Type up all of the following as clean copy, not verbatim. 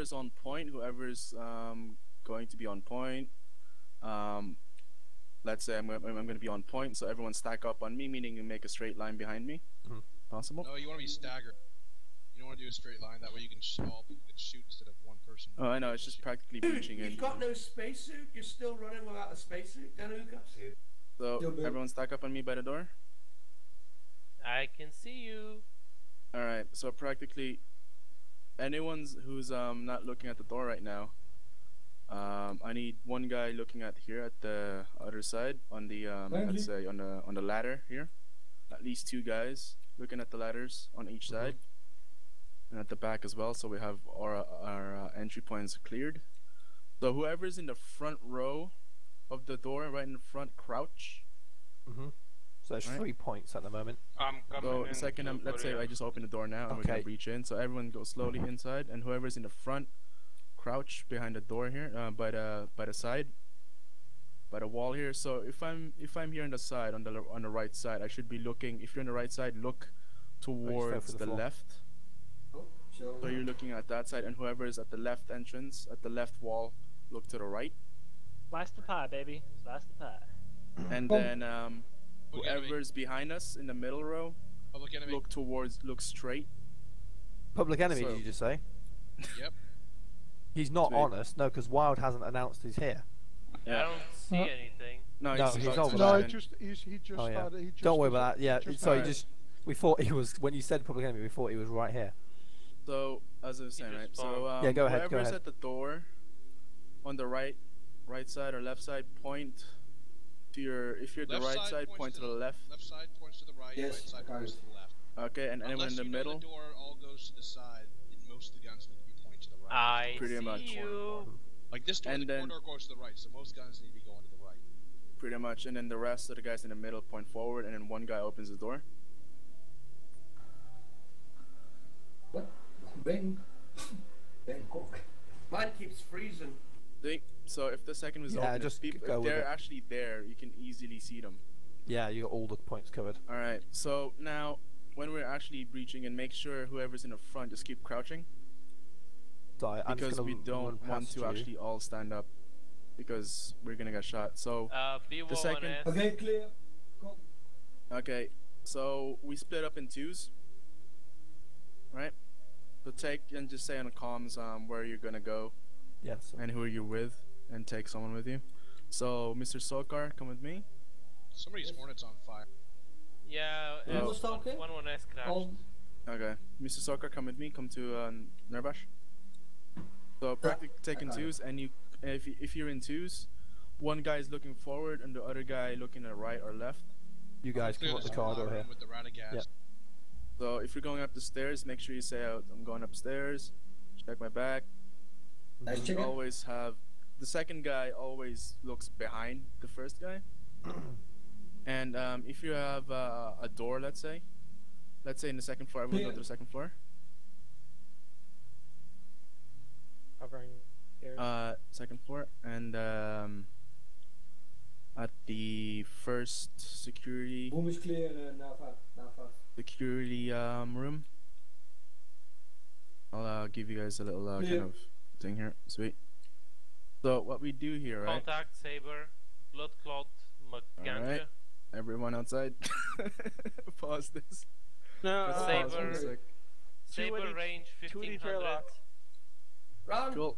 whoever's on point, whoever's going to be on point. Let's say I'm going to be on point, so everyone stack up on me, meaning you make a straight line behind me. Possible? No, you want to be staggered. You don't want to do a straight line, that way you can all people can shoot instead of one person. Oh, I know, it's just practically breaching in. You've got no spacesuit, you're still running without a spacesuit, then who got suit? So, everyone stack up on me by the door? I can see you. Alright, so practically anyone who's not looking at the door right now, I need one guy looking at here at the other side on the let's say on the ladder here. At least two guys looking at the ladders on each side, and at the back as well. So we have our entry points cleared. So whoever's in the front row of the door, right in the front, crouch. So there's 3 points at the moment. So in second, let's say I just open the door now and we're gonna reach in. So everyone go slowly inside, and whoever's in the front, crouch behind the door here, by the side, by the wall here. So if I'm here on the side, on the right side, I should be looking. If you're on the right side, look towards the left. So you're looking at that side, and whoever is at the left entrance, at the left wall, look to the right. Slice the pie, baby. Slice the pie. And then whoever's behind us in the middle row, look towards, look straight. Public enemy, did you just say? Yep. He's not on us, no, because Wild hasn't announced he's here. Yeah. I don't see anything. No, he's over there. No, he just started. He just don't worry about that. Yeah, so he just. We thought he was. When you said public enemy, we thought he was right here. So, as I was saying, right? So, yeah, go ahead. Whoever's at the door, on the right side or left side, point to your. If you're at the right side, point to the left. Left side points to the right. Yes. Right side points to the left. Okay, and anyone in the middle. The door all goes to the side. Most of the guns. I pretty much. You. Like this door, and the corridor goes to the right, so most guns need to be going to the right. Pretty much, and then the rest of the guys in the middle point forward, and then one guy opens the door. What? Bang. Bangkok. Mine keeps freezing. So if the second was open, just if they're actually there, you can easily see them. Yeah, you got all the points covered. Alright, so now, when we're actually breaching, and make sure whoever's in the front just keep crouching. Because we don't want to actually all stand up, because we're gonna get shot. So the second. Okay, clear. Go. Okay, so we split up in twos, right? So take and just say on the comms where you're gonna go, yes, and who are you with, and take someone with you. So Mr. Sokar, come with me. Somebody's Hornet's on fire. Yeah. One has crashed. Okay, Mr. Sokar, come with me. Come to Nurbash. So practically taking twos, and you, if you're in twos, one guy is looking forward and the other guy looking at right or left. You guys come up the corridor here. With the yeah. So if you're going up the stairs, make sure you say, "I'm going upstairs." Check my back. You always have the second guy always looks behind the first guy. And if you have a door, let's say in the second floor, everyone go to the second floor. Second floor, and at the first security room, I'll give you guys a little kind of thing here. Sweet. So what we do here, right? Contact, Sabre, blood clot, McGanja. Right. Everyone outside. Pause this. No, Sabre range 1500. Run! Cool.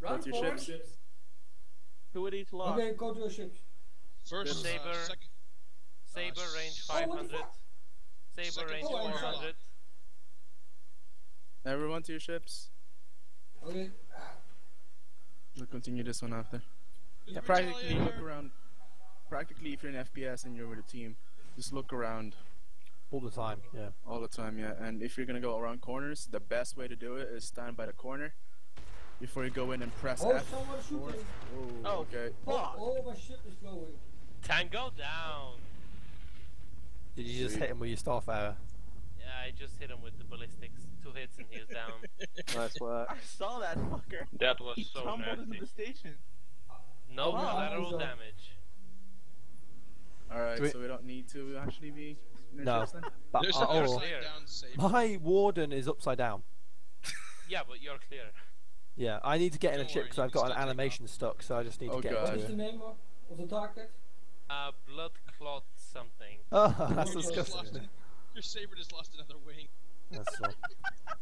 Run your ships. Who would each lock? Okay, go to your ships. First, Sabre range 500. Sabre range 400. Everyone to your ships. Okay. We'll continue this one after. Yeah, practically look around. Practically, if you're in FPS and you're with a team, just look around. All the time, yeah. All the time, yeah. And if you're gonna go around corners, the best way to do it is stand by the corner before you go in and press F. Oh, okay. Fuck. All my ship is going. Tango down. Did you just hit him with your staff arrow? Yeah, I just hit him with the ballistics. 2 hits and he was down. Nice work. I saw that fucker. That was so nasty. He tumbled into the station. No collateral damage. Alright, so we don't need to actually be... No, but my Warden is upside down. Yeah, but you're clear. Yeah, I need to get in a chip because I've got an animation stock, so I just need to get into it. What's the name of the target? Blood clot something. Oh, that's disgusting. Your Sabre just lost another wing. That's all.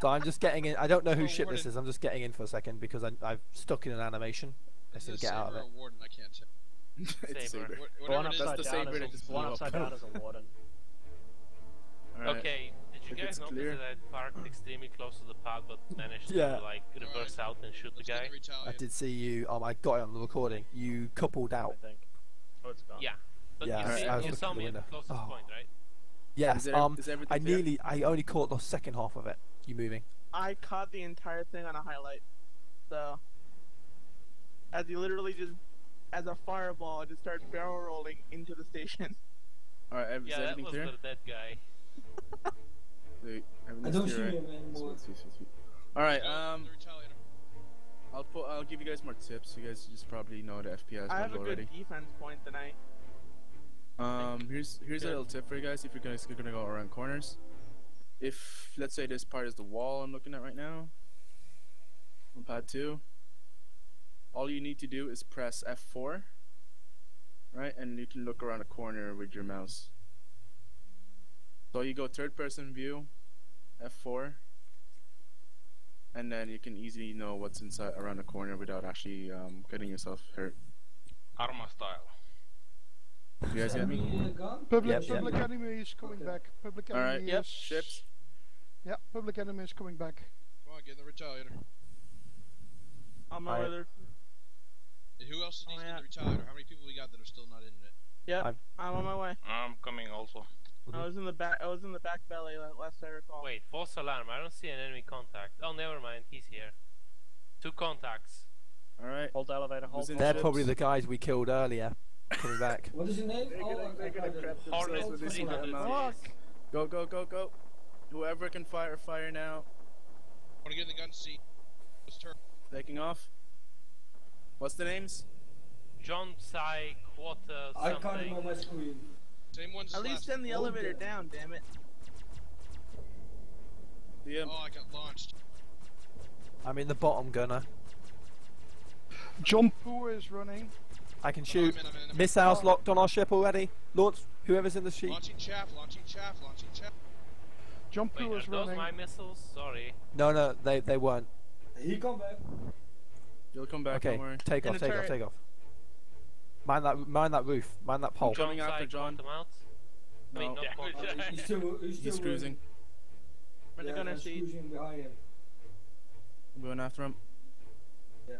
So I'm just getting in. I don't know whose ship this is. I'm just getting in for a second because I've stuck in an animation. I said get out of it. Warden, I can't tell. It's Sabre. One upside down is a Warden. Right. Okay, did you guys notice that I parked extremely close to the pad but managed to like reverse out and shoot the guy? I did see you. Oh, I got it on the recording. You coupled out. I think. Oh, it's gone. Yeah. But you saw me at the closest point, right? Yes. I only caught the second half of it. You moving? I caught the entire thing on a highlight. So, as you literally just, as a fireball, just started barrel rolling into the station. All right. Yeah, that was the dead guy. Wait, I don't see him anymore. Alright, I'll give you guys more tips. You guys just probably know the FPS I have a already. Good defense point tonight. Here's a little tip for you guys if you're gonna go around corners. If let's say this part is the wall I'm looking at right now, on pad 2, all you need to do is press F4, right, and you can look around a corner with your mouse. So you go third person view, F4, and then you can easily know what's inside around the corner without actually getting yourself hurt. Arma style. You guys get me? Public enemy is coming back. Public enemy is... Alright, ships. Yeah, public enemy is coming back. Come on, get in the Retaliator. I'm not either. Who else needs to get in the Retaliator? How many people we got that are still not in it? Yeah, I'm on my way. I'm coming also. I was in the back belly last I recall. Wait, false alarm. I don't see an enemy contact. Oh, never mind. He's here. Two contacts. All right. Hold elevator. Hold. They're probably the guys we killed earlier. Coming back. What is your name? Hornet. Go, go, go, go. Whoever can fire, fire now. Want to get in the gun seat? Let's turn. Taking off. What's the names? John Psy Quarter. I can't remember my screen. At least send the elevator down, damn it. Oh, I got launched. I'm in the bottom gunner. Jump. Who is running? I can shoot. I'm in. Missiles locked on our ship already. Launch whoever's in the sheet. Launching chaff, launching chaff, launching chaff. Jump. Wait, who is running? Those my missiles? Sorry. No, no, they weren't. He'll come back. You'll come back. Okay, take off, take off, take off. Mind that roof. Mind that pole. Coming after John. No. I mean, he's cruising. Where the gunner seat? I'm going after him. Yeah.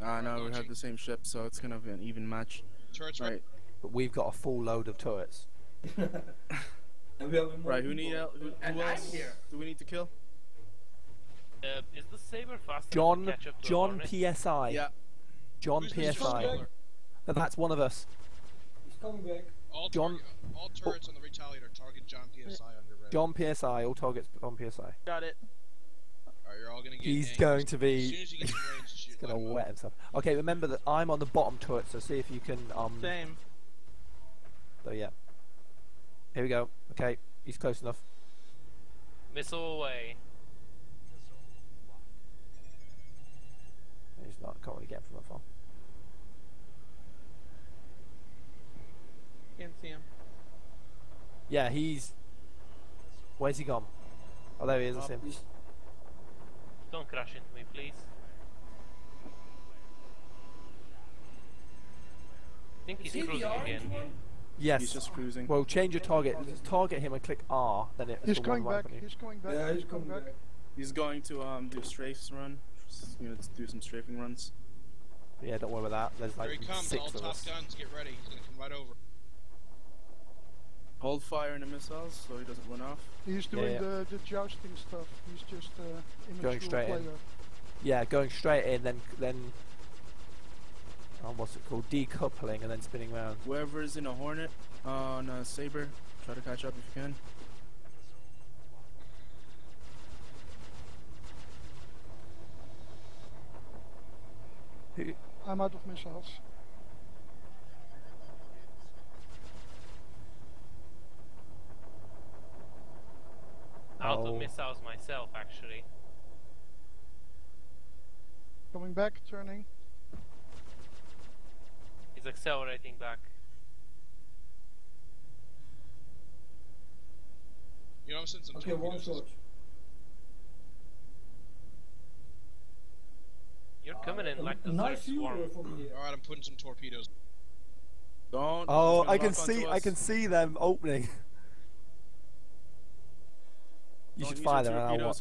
Ah no, we have the same ship, so it's gonna be an even match. Right. But we've got a full load of turrets. Right. Who else do we need to kill? Is the Sabre faster? John PSI. Yeah. John PSI. That's one of us. He's coming back. All turrets on the Retaliator target John PSI on your red. John PSI, all targets on PSI. Got it. Alright, you're all gonna get he's gonna wet himself. Okay, remember that I'm on the bottom turret, so see if you can same. So yeah. Here we go. Okay, he's close enough. Missile away. He's not, can't really get from that far. Can't see him. Yeah, he's... Where's he gone? Oh, there he is, that's him. Don't crash into me, please. I think he's cruising again. Yes. He's just cruising. Well, change your target. Target him and click R, then it's the one right from you. He's going back, yeah, he's coming back. He's going to do strafes run. You know, do some strafing runs. Yeah, don't worry about that. There's like six of us. Top guns, get ready. He's gonna come right over. Hold fire in the missiles so he doesn't run off. He's doing the jousting stuff. He's just going straight player. In. Yeah, going straight in, then what's it called? Decoupling and then spinning around. Whoever is in a Hornet on a Sabre, try to catch up if you can. I'm out of missiles. Out of missiles myself, actually. turn back, turning. He's accelerating back. You know, since I'm okay, one shot. You're coming in like the nice swarm. Alright, I'm putting some torpedoes. Don't. Oh, I can see them opening. You should fire them. And I'll watch.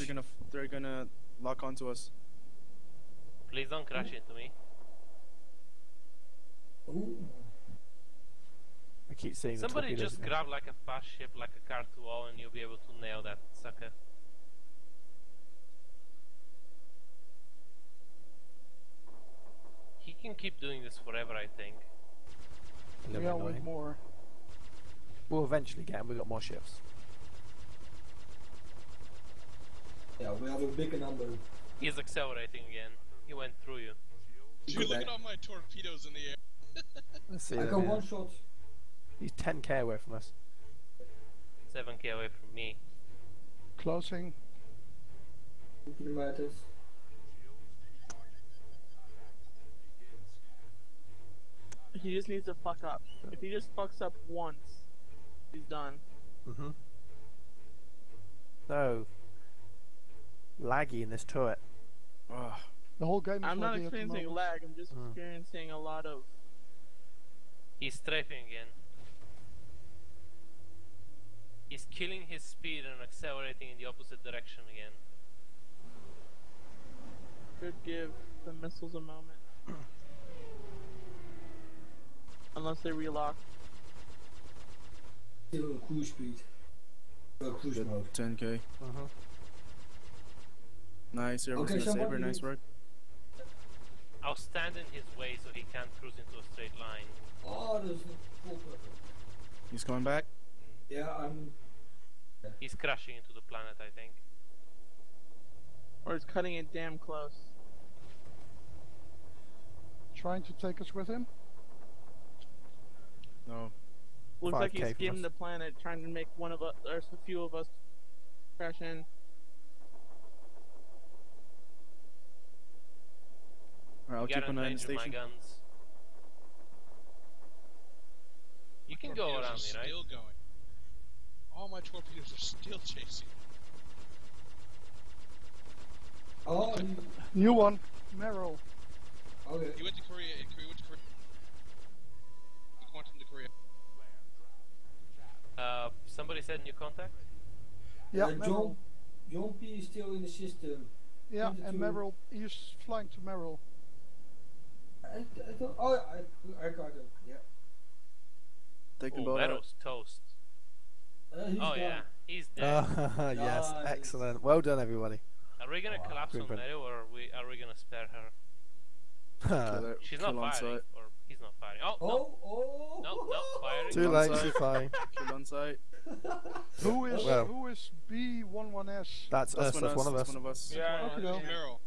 They're gonna lock onto us. Please don't crash into me. Ooh. I keep seeing. Somebody just grab like a fast ship, like a car to wall, and you'll be able to nail that sucker. He can keep doing this forever, I think. We are with more. We'll eventually get him. We've got more ships. Yeah, we have a bigger number. He's accelerating again. He went through you. Dude, look at all my torpedoes in the air. Let's see. I got one shot. He's 10k away from us. 7k away from me. Closing. 2 kilometers. He just needs to fuck up. If he just fucks up once, he's done. Mm-hmm. So laggy in this turret. Ugh. The whole game. I'm not experiencing lag. I'm just experiencing a lot of. He's strafing again. He's killing his speed and accelerating in the opposite direction again. Could give the missiles a moment. Unless they relock. Still on cruise speed. Cruise mode. 10k. Uh-huh. Nice, everyone's in Sabre, nice work. I'll stand in his way so he can't cruise into a straight line. Oh, there's no full purpose. He's coming back? Yeah, I'm... Yeah. He's crashing into the planet, I think. Or he's cutting it damn close. Trying to take us with him? No. Looks like he's skimmed the planet, trying to make one of us, or a few of us, crash in. Alright, I'll keep an eye on the station. You can go around me, right? Still going. All my torpedoes are still chasing. Oh, new one, Merrill. Okay. He went to Kareah. He went to Kareah. He went to Kareah. Somebody said new contact. Yeah, Merrill. John P is still in the system. Yeah, and Merrill. He's flying to Merrill. I got it. Yeah. Take the ball. Merrill's toast. Oh yeah, he's dead. Oh, yes, excellent. Well done, everybody. Are we gonna collapse on Meryl, or are we gonna spare her? She's not firing, or he's not firing. Oh, no, firing. Too late, she's firing. She's on site. Who is B11S? That's us. That's one of us. Yeah, Meryl.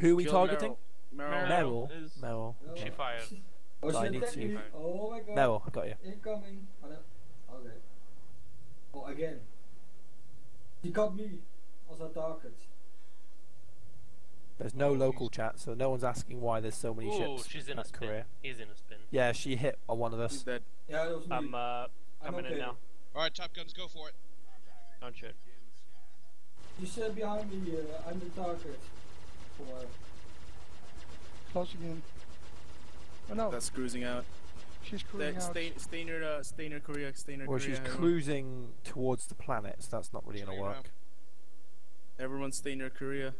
Who are we targeting? Meryl. Meryl. She fired. Oh, I need to. Oh my God. Meryl, I got you. Incoming. Okay. Oh, again. He got me as a target. There's no local chat, so no one's asking why there's so many ships. She's in a spin. Kareah. He's in a spin. Yeah, she hit one of us. He's dead. Yeah, that was me. I'm coming in now. Alright, Top Guns, go for it. Don't shoot. You said behind me, I'm the target. Closing in. Oh no. That's cruising out. She's cruising out. Stainer Kareah, Stainer Kareah. Well, she's cruising towards the planet, so that's not really going to work. Everyone's Stainer Kareah.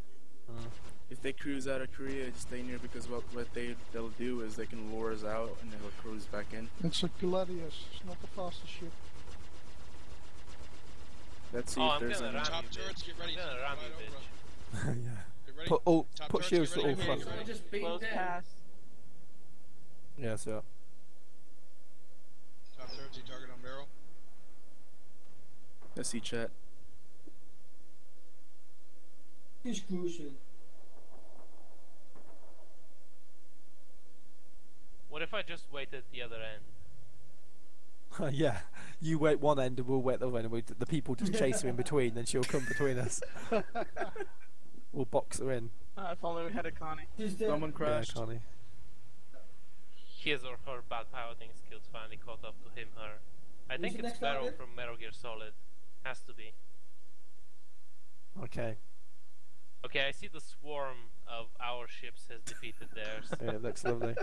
If they cruise out of Kareah, it's Stainer, because what they'll do is they can lure us out and they'll cruise back in. It's a Gladius, it's not the fastest ship. Let's see if there's any... Top turrets, get ready. Yeah. Put shields to all front. Close pass. Yeah, so... Top turrets, you target on Meryl. Let's see chat. He's cruising. What if I just wait at the other end? Yeah, you wait one end and we'll wait the other end. The people just chase her in between, then she'll come between us. We'll box her in. If only we had a Connie. Someone crashed. Yeah, Connie. His or her bad piloting skills finally caught up to him, her. I think it's Barrel from Metal Gear Solid. Has to be. Okay. Okay, I see the swarm of our ships has defeated theirs. Yeah, it looks lovely.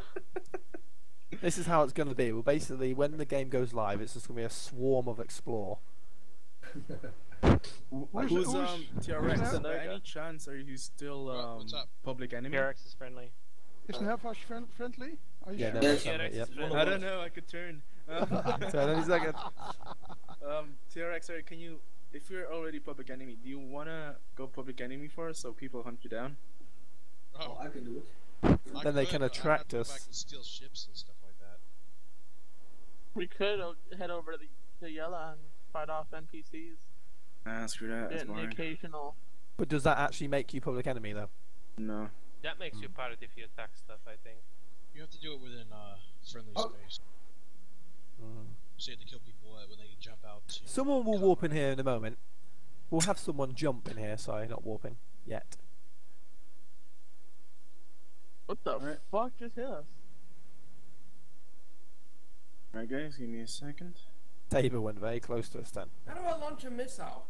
This is how it's going to be. Well, basically, when the game goes live, it's just going to be a swarm of Explore. Who's TRX? By any chance, are you still public enemy? TRX is friendly. Isn't Hellflash friendly? Are you sure? No, TRX is friendly. I don't know, I could turn. Turn in a second. TRX, can you, if you're already public enemy, do you want to go public enemy for us so people hunt you down? Oh, I can do it. Then they can attract us. I can steal ships and stuff like that. We could head over to the Yela and fight off NPCs. Nah, screw that. It's boring. Occasional. But does that actually make you public enemy though? No. That makes you pirate if you attack stuff, I think. You have to do it within friendly space. So you have to kill people when they jump out. Someone will warp in here in a moment. We'll have someone jump in here, sorry, not warping yet. What the fuck just hit us? Alright guys, give me a second. Sabre went very close to us then. How do I launch a missile?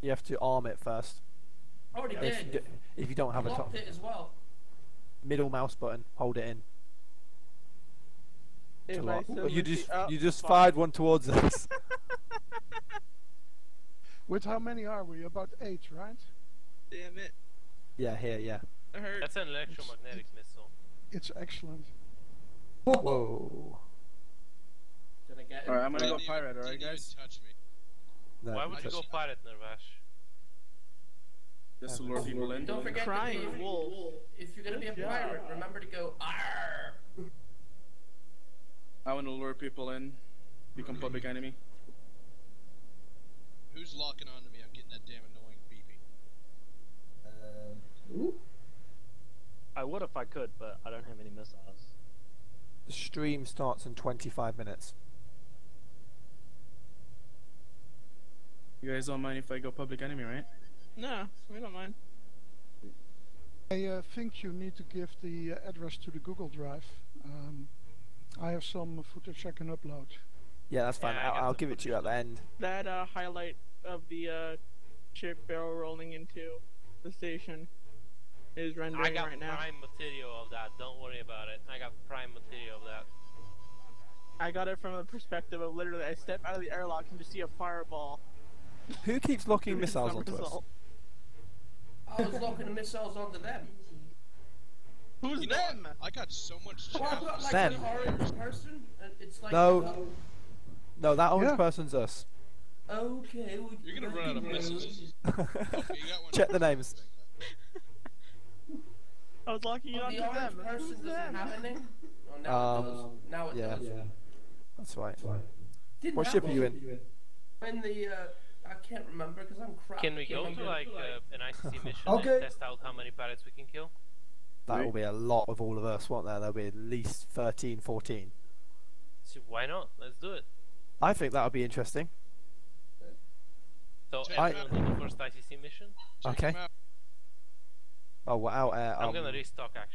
You have to arm it first. I already did. If you don't have a top. It as well. Middle mouse button, hold it in. You just fired one towards us. With how many are we? About 8, right? Damn it. Yeah, here, yeah. That's an electromagnetic missile. It's excellent. Whoa. Alright, I'm gonna go pirate, alright guys? No, why would you go pirate, Nervash? Just to lure people in. Don't forget that if you're gonna be a pirate, remember to go ARRRR! I wanna lure people in. Become public enemy. Who's locking onto me? I'm getting that damn annoying BB. Who? I would if I could, but I don't have any missiles. The stream starts in 25 minutes. You guys don't mind if I go public enemy, right? No, we don't mind. I think you need to give the address to the Google Drive. I have some footage I can upload. Yeah, that's fine. Yeah, I'll give it to you at the end. That highlight of the ship barrel rolling into the station is rendering right now. I got prime material of that. Don't worry about it. I got prime material of that. I got it from the perspective of literally, I step out of the airlock and just see a fireball. Who keeps locking missiles onto us? I was locking the missiles onto them. Who's them? I got so much like them. Orange person? It's like no, that orange person's us. Okay, well, you're gonna run out of missiles. Okay, check the names. I was locking it onto them. The orange person doesn't have a name? Oh, now it does. Now it does. Yeah. That's right. What ship are you in? In the I can't remember because I'm crap. Can we go to like an ICC mission and test out how many pirates we can kill? That will be a lot of all of us, won't there? There'll be at least 13, 14. So why not? Let's do it. I think that would be interesting. So the first ICC mission. Okay. Oh, we're out. I'm gonna restock actually.